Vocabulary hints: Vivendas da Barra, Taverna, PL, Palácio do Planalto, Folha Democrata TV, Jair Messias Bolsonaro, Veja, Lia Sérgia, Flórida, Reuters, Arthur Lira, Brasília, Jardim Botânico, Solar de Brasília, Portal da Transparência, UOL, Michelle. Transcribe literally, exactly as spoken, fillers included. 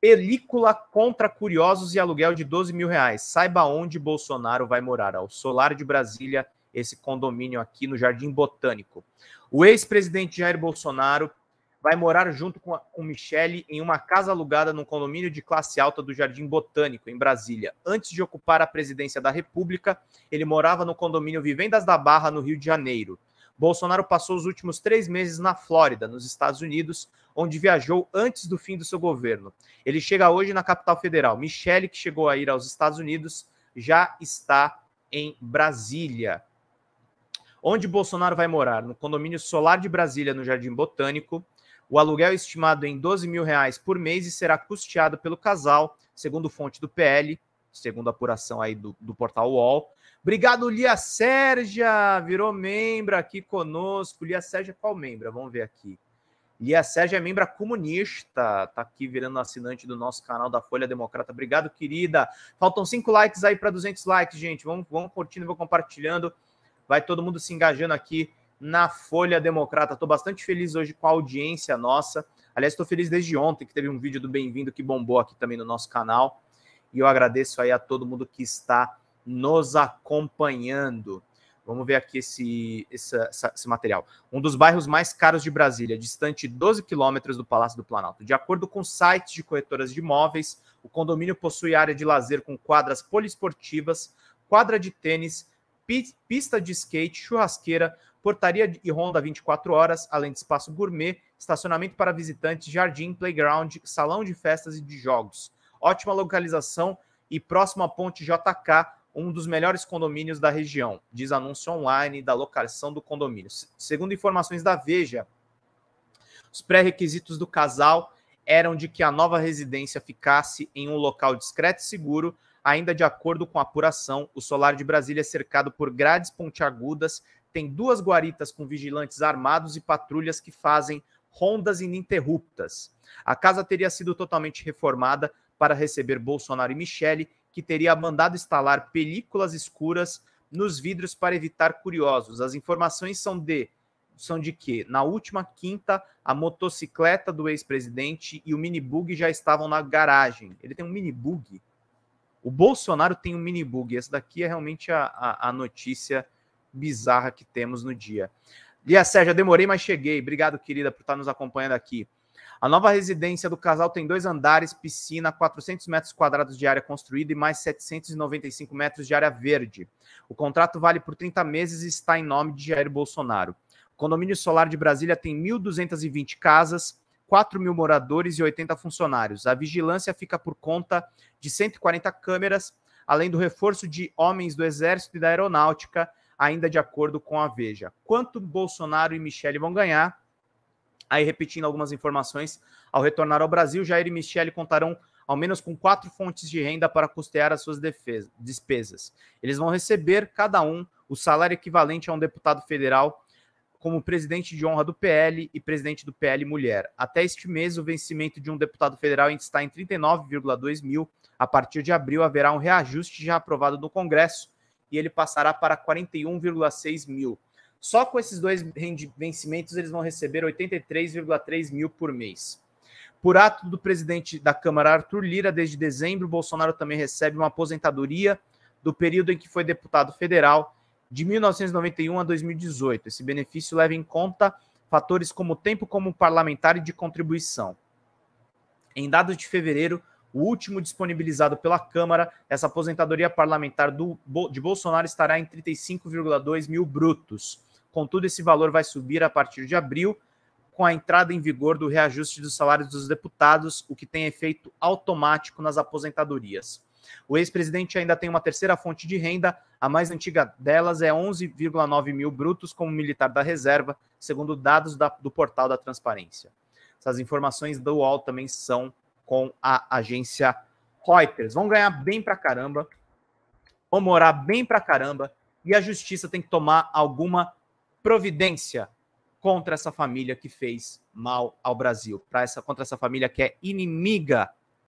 Película contra curiosos e aluguel de doze mil reais. Saiba onde Bolsonaro vai morar. Ao Solar de Brasília, esse condomínio aqui no Jardim Botânico. O ex-presidente Jair Bolsonaro vai morar junto com, a, com Michelle em uma casa alugada num condomínio de classe alta do Jardim Botânico, em Brasília. Antes de ocupar a presidência da República, ele morava no condomínio Vivendas da Barra, no Rio de Janeiro. Bolsonaro passou os últimos três meses na Flórida, nos Estados Unidos, onde viajou antes do fim do seu governo. Ele chega hoje na capital federal. Michelle, que chegou a ir aos Estados Unidos, já está em Brasília. Onde Bolsonaro vai morar? No condomínio Solar de Brasília, no Jardim Botânico. O aluguel é estimado em doze mil reais por mês e será custeado pelo casal, segundo fonte do P L, segundo a apuração aí do, do portal U O L. Obrigado, Lia Sérgia, virou membra aqui conosco. Lia Sérgia, qual membra? Vamos ver aqui. Lia Sérgia é membra comunista, está aqui virando assinante do nosso canal da Folha Democrata. Obrigado, querida. Faltam cinco likes aí para duzentos likes, gente. Vamos, vamos curtindo, vou compartilhando. Vai todo mundo se engajando aqui na Folha Democrata. Estou bastante feliz hoje com a audiência nossa. Aliás, estou feliz desde ontem, que teve um vídeo do Bem-vindo que bombou aqui também no nosso canal. E eu agradeço aí a todo mundo que está nos acompanhando. Vamos ver aqui esse, esse, esse material. Um dos bairros mais caros de Brasília, distante doze quilômetros do Palácio do Planalto. De acordo com sites de corretoras de imóveis, o condomínio possui área de lazer com quadras poliesportivas, quadra de tênis, pista de skate, churrasqueira, portaria e ronda vinte e quatro horas, além de espaço gourmet, estacionamento para visitantes, jardim, playground, salão de festas e de jogos. Ótima localização e próximo à Ponte J K, um dos melhores condomínios da região, diz anúncio online da locação do condomínio. Segundo informações da Veja, os pré-requisitos do casal eram de que a nova residência ficasse em um local discreto e seguro. Ainda de acordo com a apuração, o Solar de Brasília é cercado por grades pontiagudas, tem duas guaritas com vigilantes armados e patrulhas que fazem rondas ininterruptas. A casa teria sido totalmente reformada para receber Bolsonaro e Michelle, que teria mandado instalar películas escuras nos vidros para evitar curiosos. As informações são de, são de que, na última quinta, a motocicleta do ex-presidente e o minibug já estavam na garagem. Ele tem um minibug? O Bolsonaro tem um minibug. Essa daqui é realmente a, a, a notícia bizarra que temos no dia. Lia Sérgia, demorei, mas cheguei. Obrigado, querida, por estar nos acompanhando aqui. A nova residência do casal tem dois andares, piscina, quatrocentos metros quadrados de área construída e mais setecentos e noventa e cinco metros de área verde. O contrato vale por trinta meses e está em nome de Jair Bolsonaro. O condomínio Solar de Brasília tem mil duzentas e vinte casas, quatro mil moradores e oitenta funcionários. A vigilância fica por conta de cento e quarenta câmeras, além do reforço de homens do Exército e da Aeronáutica, ainda de acordo com a Veja. Quanto Bolsonaro e Michelle vão ganhar? Aí, repetindo algumas informações, ao retornar ao Brasil, Jair e Michelle contarão ao menos com quatro fontes de renda para custear as suas defesa, despesas. Eles vão receber, cada um, o salário equivalente a um deputado federal, como presidente de honra do P L e presidente do P L Mulher. Até este mês, o vencimento de um deputado federal ainda está em trinta e nove vírgula dois mil. A partir de abril, haverá um reajuste já aprovado no Congresso e ele passará para quarenta e um vírgula seis mil. Só com esses dois vencimentos, eles vão receber oitenta e três vírgula três mil por mês. Por ato do presidente da Câmara, Arthur Lira, desde dezembro, Bolsonaro também recebe uma aposentadoria do período em que foi deputado federal, de mil novecentos e noventa e um a dois mil e dezoito. Esse benefício leva em conta fatores como o tempo como parlamentar e de contribuição. Em dados de fevereiro, o último disponibilizado pela Câmara, essa aposentadoria parlamentar do, de Bolsonaro estará em trinta e cinco vírgula dois mil brutos. Contudo, esse valor vai subir a partir de abril, com a entrada em vigor do reajuste dos salários dos deputados, o que tem efeito automático nas aposentadorias. O ex-presidente ainda tem uma terceira fonte de renda, a mais antiga delas é onze vírgula nove mil brutos como militar da reserva, segundo dados da, do Portal da Transparência. Essas informações do U O L também são com a agência Reuters. Vão ganhar bem pra caramba, vão morar bem pra caramba, e a justiça tem que tomar alguma providência contra essa família que fez mal ao Brasil, pra essa, contra essa família que é inimiga